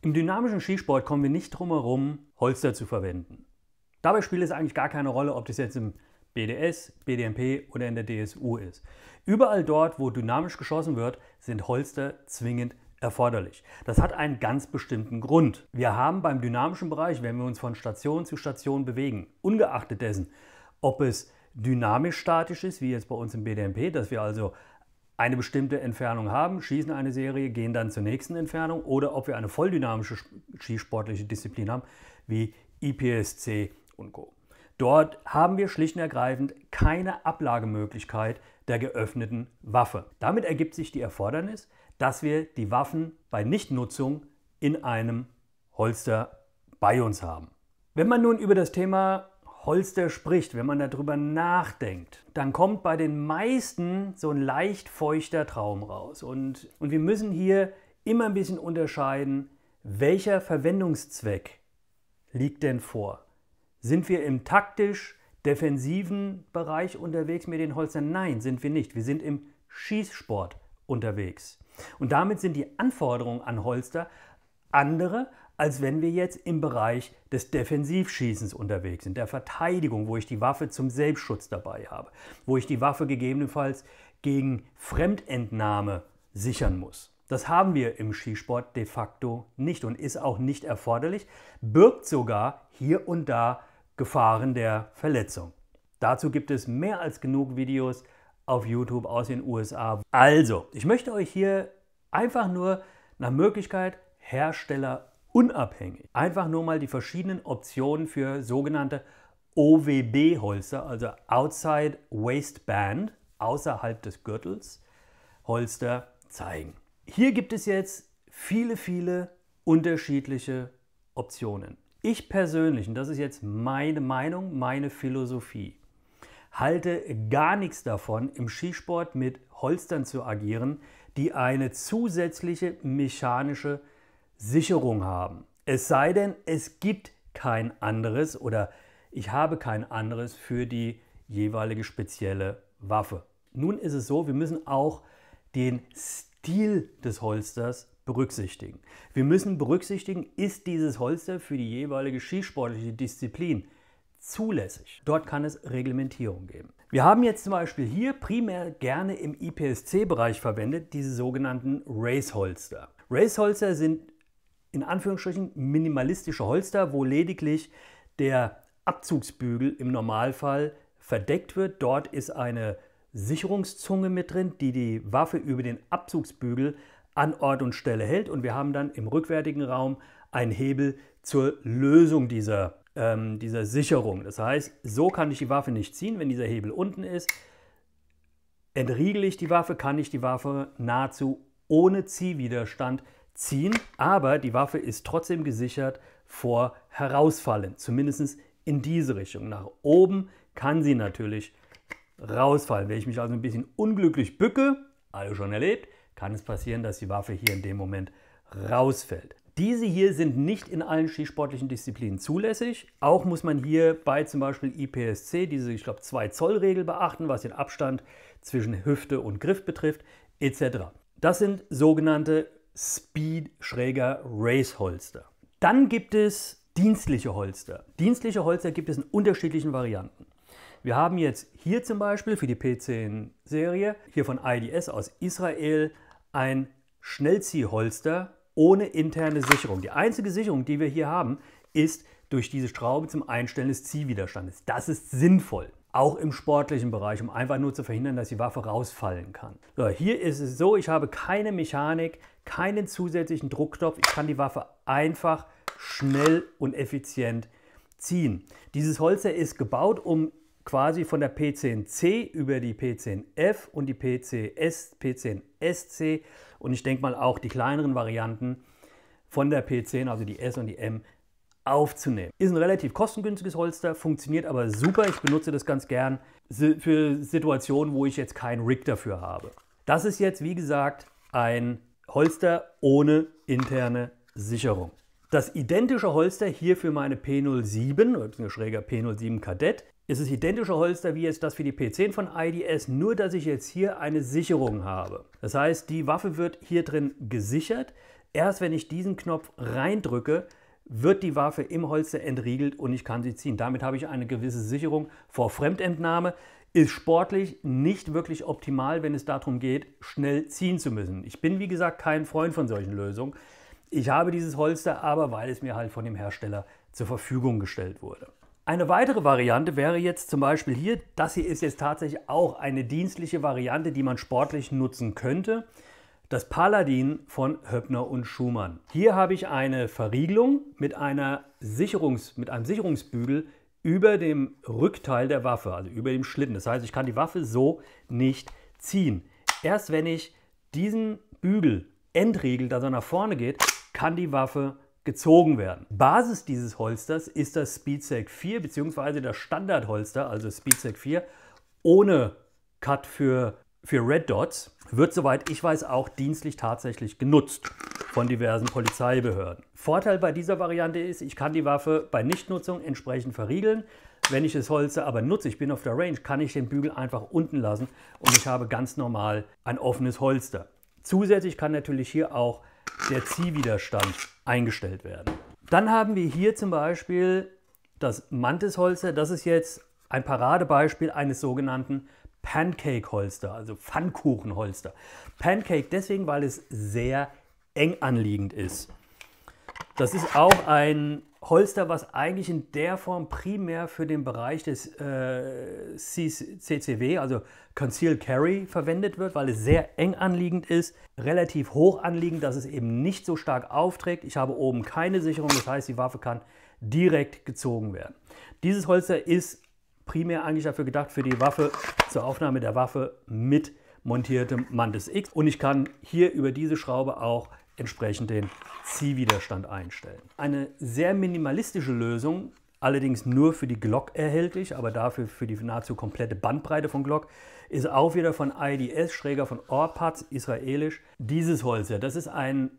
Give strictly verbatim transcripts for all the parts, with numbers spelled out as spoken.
Im dynamischen Skisport kommen wir nicht drum herum, Holster zu verwenden. Dabei spielt es eigentlich gar keine Rolle, ob das jetzt im B D S, B D M P oder in der D S U ist. Überall dort, wo dynamisch geschossen wird, sind Holster zwingend erforderlich. Das hat einen ganz bestimmten Grund. Wir haben beim dynamischen Bereich, wenn wir uns von Station zu Station bewegen, ungeachtet dessen, ob es dynamisch-statisch ist, wie jetzt bei uns im B D M P, dass wir also eine bestimmte Entfernung haben, schießen eine Serie, gehen dann zur nächsten Entfernung, oder ob wir eine volldynamische skisportliche Disziplin haben, wie I P S C und Co. Dort haben wir schlicht und ergreifend keine Ablagemöglichkeit der geöffneten Waffe. Damit ergibt sich die Erfordernis, dass wir die Waffen bei Nichtnutzung in einem Holster bei uns haben. Wenn man nun über das Thema Holster spricht, wenn man darüber nachdenkt, dann kommt bei den meisten so ein leicht feuchter Traum raus. Und, und wir müssen hier immer ein bisschen unterscheiden, welcher Verwendungszweck liegt denn vor? Sind wir im taktisch-defensiven Bereich unterwegs mit den Holstern? Nein, sind wir nicht. Wir sind im Schießsport unterwegs. Und damit sind die Anforderungen an Holster andere, als wenn wir jetzt im Bereich des Defensivschießens unterwegs sind, der Verteidigung, wo ich die Waffe zum Selbstschutz dabei habe, wo ich die Waffe gegebenenfalls gegen Fremdentnahme sichern muss. Das haben wir im Skisport de facto nicht und ist auch nicht erforderlich, birgt sogar hier und da Gefahren der Verletzung. Dazu gibt es mehr als genug Videos auf YouTube aus den U S A. Also, ich möchte euch hier einfach nur nach Möglichkeit Hersteller unabhängig einfach nur mal die verschiedenen Optionen für sogenannte O W B-Holster, also Outside Waistband, außerhalb des Gürtels, Holster zeigen. Hier gibt es jetzt viele, viele unterschiedliche Optionen. Ich persönlich, und das ist jetzt meine Meinung, meine Philosophie, halte gar nichts davon, im Skisport mit Holstern zu agieren, die eine zusätzliche mechanische Sicherung haben. Es sei denn, es gibt kein anderes oder ich habe kein anderes für die jeweilige spezielle Waffe. Nun ist es so, wir müssen auch den Stil des Holsters berücksichtigen. Wir müssen berücksichtigen, ist dieses Holster für die jeweilige skisportliche Disziplin zulässig. Dort kann es Reglementierung geben. Wir haben jetzt zum Beispiel hier primär gerne im I P S C-Bereich verwendet, diese sogenannten Race-Holster. Race-Holster sind in Anführungsstrichen minimalistische Holster, wo lediglich der Abzugsbügel im Normalfall verdeckt wird. Dort ist eine Sicherungszunge mit drin, die die Waffe über den Abzugsbügel an Ort und Stelle hält. Und wir haben dann im rückwärtigen Raum einen Hebel zur Lösung dieser, ähm, dieser Sicherung. Das heißt, so kann ich die Waffe nicht ziehen, wenn dieser Hebel unten ist. Entriegel ich die Waffe, kann ich die Waffe nahezu ohne Ziehwiderstand ziehen, aber die Waffe ist trotzdem gesichert vor Herausfallen, zumindest in diese Richtung. Nach oben kann sie natürlich rausfallen. Wenn ich mich also ein bisschen unglücklich bücke, alle schon erlebt, kann es passieren, dass die Waffe hier in dem Moment rausfällt. Diese hier sind nicht in allen skisportlichen Disziplinen zulässig. Auch muss man hier bei zum Beispiel I P S C diese, ich glaube, zwei Zoll Regel beachten, was den Abstand zwischen Hüfte und Griff betrifft, et cetera. Das sind sogenannte Speed-Schräger-Race-Holster. Dann gibt es dienstliche Holster. Dienstliche Holster gibt es in unterschiedlichen Varianten. Wir haben jetzt hier zum Beispiel für die P zehn-Serie, hier von I D S aus Israel, ein Schnellziehholster ohne interne Sicherung. Die einzige Sicherung, die wir hier haben, ist durch diese Schraube zum Einstellen des Ziehwiderstandes. Das ist sinnvoll. Auch im sportlichen Bereich, um einfach nur zu verhindern, dass die Waffe rausfallen kann. So, hier ist es so, ich habe keine Mechanik, keinen zusätzlichen Druckknopf. Ich kann die Waffe einfach, schnell und effizient ziehen. Dieses Holster ist gebaut, um quasi von der P zehn C über die P zehn F und die P zehn S, P zehn S C und ich denke mal auch die kleineren Varianten von der P zehn, also die S und die M, aufzunehmen. Ist ein relativ kostengünstiges Holster, funktioniert aber super. Ich benutze das ganz gern für Situationen, wo ich jetzt keinen Rig dafür habe. Das ist jetzt, wie gesagt, ein Holster ohne interne Sicherung. Das identische Holster hier für meine P null sieben, oder schräger P null sieben Kadett, ist das identische Holster wie jetzt das für die P zehn von I D S, nur dass ich jetzt hier eine Sicherung habe. Das heißt, die Waffe wird hier drin gesichert. Erst wenn ich diesen Knopf reindrücke, wird die Waffe im Holster entriegelt und ich kann sie ziehen. Damit habe ich eine gewisse Sicherung vor Fremdentnahme. Ist sportlich nicht wirklich optimal, wenn es darum geht, schnell ziehen zu müssen. Ich bin, wie gesagt, kein Freund von solchen Lösungen. Ich habe dieses Holster aber, weil es mir halt von dem Hersteller zur Verfügung gestellt wurde. Eine weitere Variante wäre jetzt zum Beispiel hier, das hier ist jetzt tatsächlich auch eine dienstliche Variante, die man sportlich nutzen könnte. Das Paladin von Höppner und Schumann. Hier habe ich eine Verriegelung mit, einer Sicherungs-, mit einem Sicherungsbügel über dem Rückteil der Waffe, also über dem Schlitten. Das heißt, ich kann die Waffe so nicht ziehen. Erst wenn ich diesen Bügel entriegel, dass er nach vorne geht, kann die Waffe gezogen werden. Basis dieses Holsters ist das SpeedSec vier bzw. das Standardholster, also SpeedSec vier, ohne Cut für, für Red Dots, wird soweit ich weiß auch dienstlich tatsächlich genutzt von diversen Polizeibehörden. Vorteil bei dieser Variante ist, ich kann die Waffe bei Nichtnutzung entsprechend verriegeln. Wenn ich das Holster aber nutze, ich bin auf der Range, kann ich den Bügel einfach unten lassen und ich habe ganz normal ein offenes Holster. Zusätzlich kann natürlich hier auch der Ziehwiderstand eingestellt werden. Dann haben wir hier zum Beispiel das Mantis-Holster. Das ist jetzt ein Paradebeispiel eines sogenannten Pancake-Holster, also Pfannkuchen-Holster. Pancake deswegen, weil es sehr eng anliegend ist. Das ist auch ein Holster, was eigentlich in der Form primär für den Bereich des äh, C C W, also Concealed Carry, verwendet wird, weil es sehr eng anliegend ist, relativ hoch anliegend, dass es eben nicht so stark aufträgt. Ich habe oben keine Sicherung, das heißt, die Waffe kann direkt gezogen werden. Dieses Holster ist primär eigentlich dafür gedacht, für die Waffe, zur Aufnahme der Waffe mit montiertem Mantis X. Und ich kann hier über diese Schraube auch entsprechend den Ziehwiderstand einstellen. Eine sehr minimalistische Lösung, allerdings nur für die Glock erhältlich, aber dafür für die nahezu komplette Bandbreite von Glock, ist auch wieder von I D S, Schräger von Orpaz, israelisch, dieses Holster. Das ist ein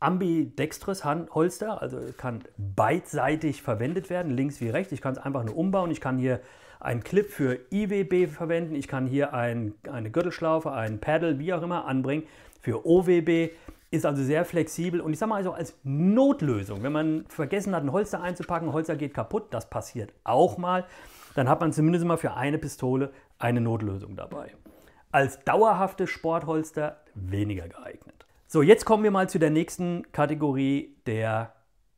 ambidextres Holster, also kann beidseitig verwendet werden, links wie rechts. Ich kann es einfach nur umbauen. Ich kann hier einen Clip für I W B verwenden, ich kann hier ein, eine Gürtelschlaufe, ein Paddle, wie auch immer, anbringen für O W B. Ist also sehr flexibel und ich sage mal also als Notlösung, wenn man vergessen hat, ein Holster einzupacken, ein Holster geht kaputt, das passiert auch mal, dann hat man zumindest mal für eine Pistole eine Notlösung dabei. Als dauerhaftes Sportholster weniger geeignet. So, jetzt kommen wir mal zu der nächsten Kategorie der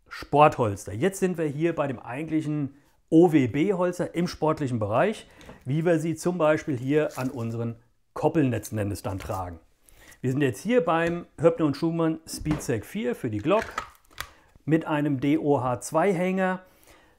Sportholster. Jetzt sind wir hier bei dem eigentlichen O W B-Holster im sportlichen Bereich, wie wir sie zum Beispiel hier an unseren Koppeln letzten Endes dann tragen. Wir sind jetzt hier beim Höppner und Schumann SpeedSec vier für die Glock mit einem D O H zwei-Hänger.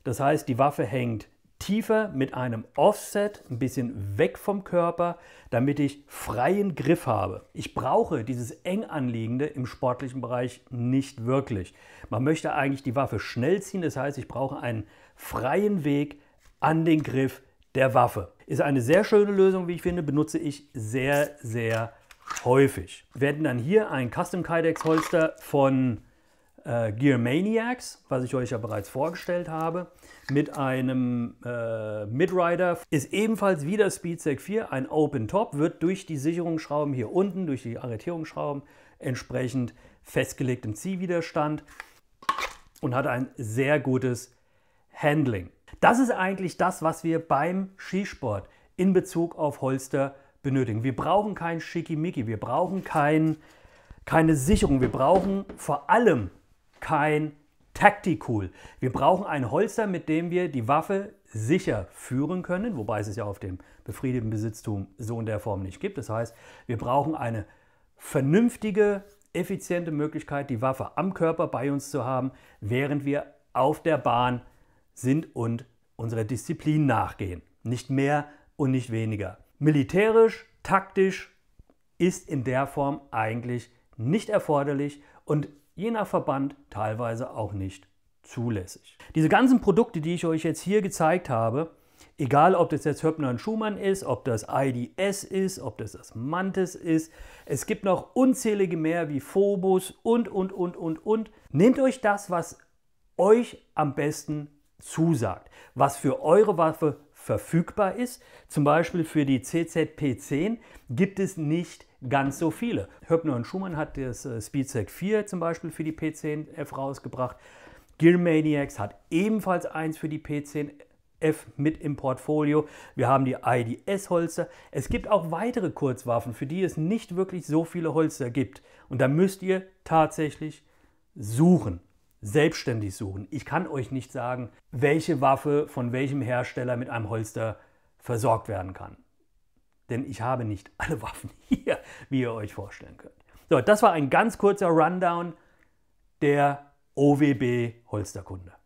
Das heißt, die Waffe hängt tiefer mit einem Offset, ein bisschen weg vom Körper, damit ich freien Griff habe. Ich brauche dieses eng anliegende im sportlichen Bereich nicht wirklich. Man möchte eigentlich die Waffe schnell ziehen, das heißt, ich brauche einen freien Weg an den Griff der Waffe. Ist eine sehr schöne Lösung, wie ich finde, benutze ich sehr, sehr häufig. Wir hätten dann hier ein Custom Kydex Holster von äh, Gear Maniacs, was ich euch ja bereits vorgestellt habe, mit einem äh, Midrider. Ist ebenfalls wieder SpeedSec vier, ein Open Top, wird durch die Sicherungsschrauben hier unten, durch die Arretierungsschrauben entsprechend festgelegt im Ziehwiderstand und hat ein sehr gutes Handling. Das ist eigentlich das, was wir beim Skisport in Bezug auf Holster benötigen. Wir brauchen kein Schickimicki, wir brauchen kein, keine Sicherung, wir brauchen vor allem kein Tactical. Wir brauchen ein Holster, mit dem wir die Waffe sicher führen können, wobei es es ja auf dem befriedeten Besitztum so in der Form nicht gibt. Das heißt, wir brauchen eine vernünftige, effiziente Möglichkeit, die Waffe am Körper bei uns zu haben, während wir auf der Bahn sind und unserer Disziplin nachgehen. Nicht mehr und nicht weniger. Militärisch, taktisch ist in der Form eigentlich nicht erforderlich und je nach Verband teilweise auch nicht zulässig. Diese ganzen Produkte, die ich euch jetzt hier gezeigt habe, egal ob das jetzt Höppner und Schumann ist, ob das I D S ist, ob das das Mantis ist, es gibt noch unzählige mehr wie Phobos und, und, und, und, und. Nehmt euch das, was euch am besten zusagt, was für eure Waffe verfügbar ist. Zum Beispiel für die C Z P zehn gibt es nicht ganz so viele. Höppner und Schumann hat das SpeedSec vier zum Beispiel für die P zehn F rausgebracht. Gear Maniacs hat ebenfalls eins für die P zehn F mit im Portfolio. Wir haben die I D S-Holster. Es gibt auch weitere Kurzwaffen, für die es nicht wirklich so viele Holster gibt. Und da müsst ihr tatsächlich suchen, selbstständig suchen. Ich kann euch nicht sagen, welche Waffe von welchem Hersteller mit einem Holster versorgt werden kann. Denn ich habe nicht alle Waffen hier, wie ihr euch vorstellen könnt. So, das war ein ganz kurzer Rundown der O W B Holsterkunde.